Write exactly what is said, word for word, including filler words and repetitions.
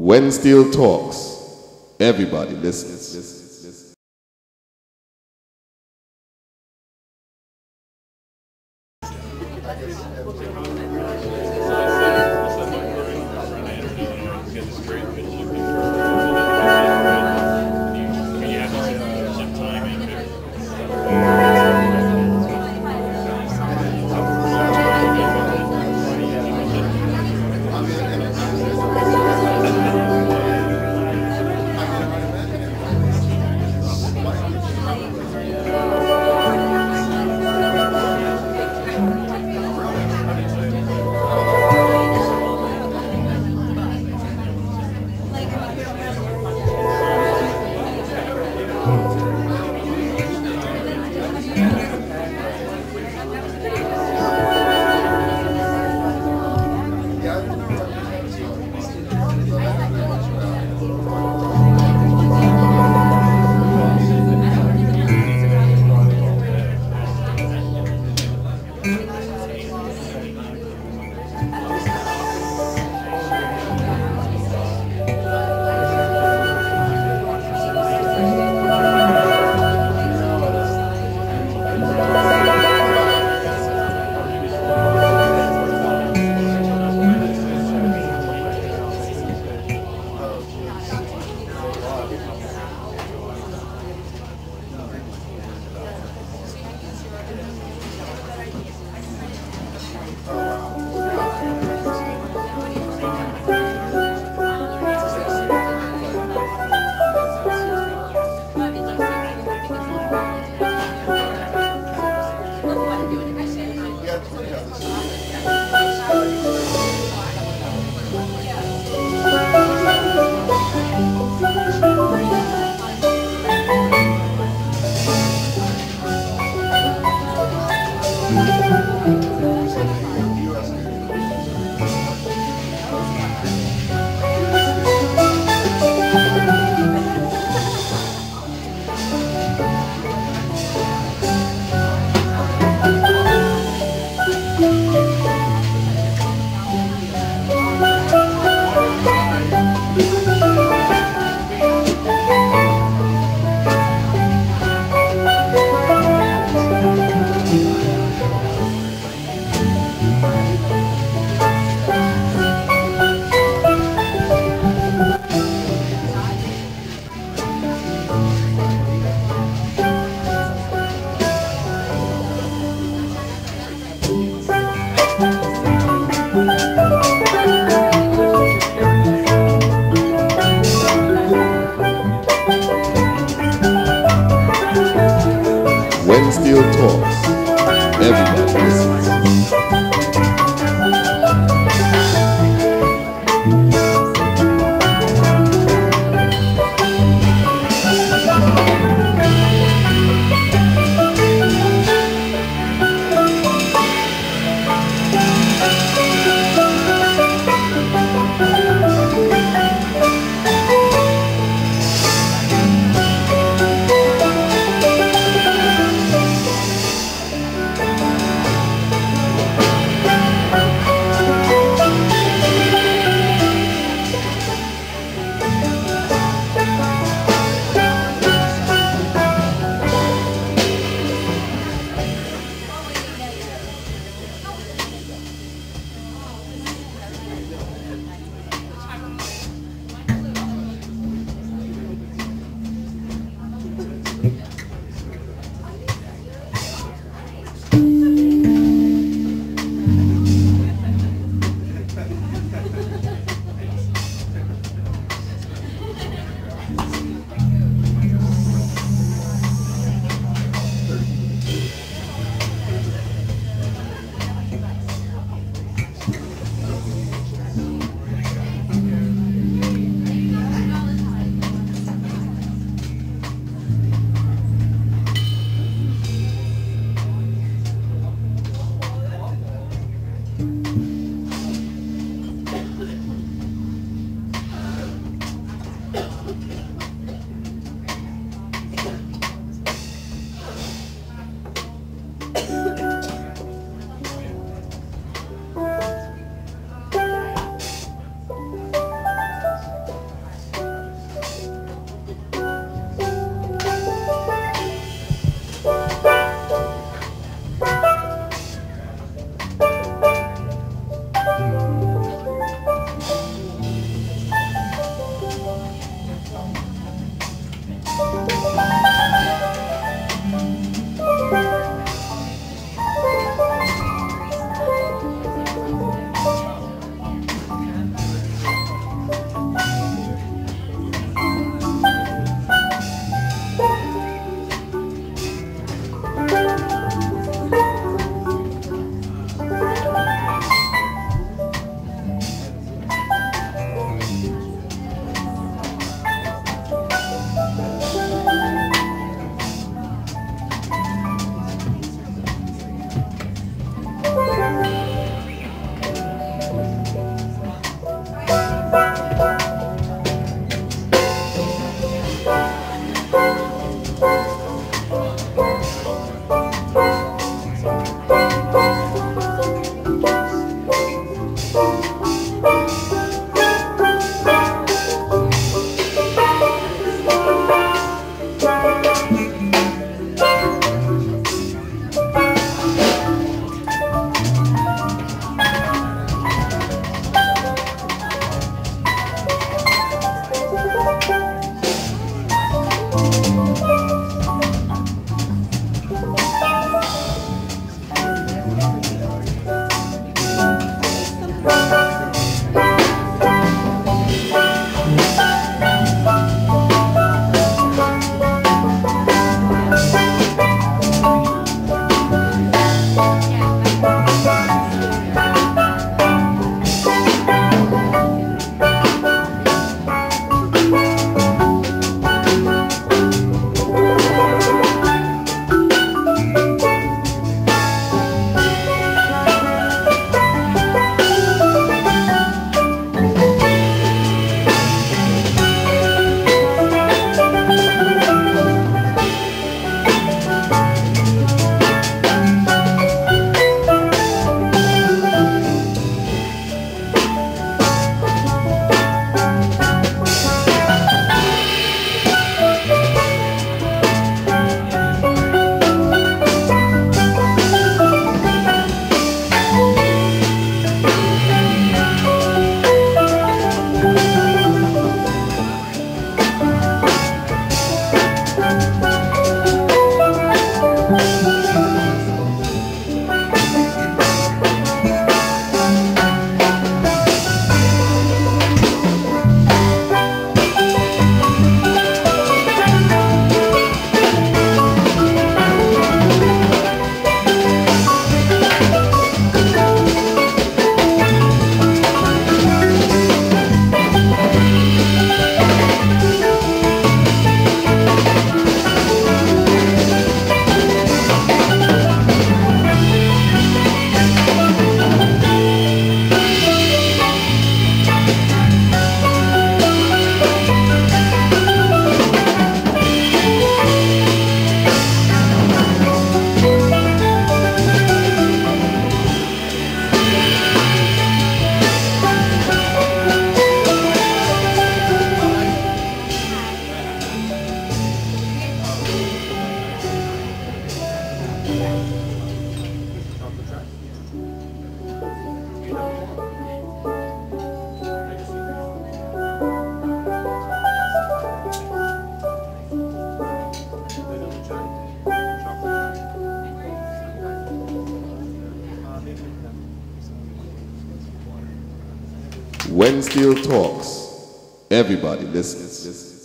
When Steel Talks, everybody listens. When Steel Talks, everybody listens.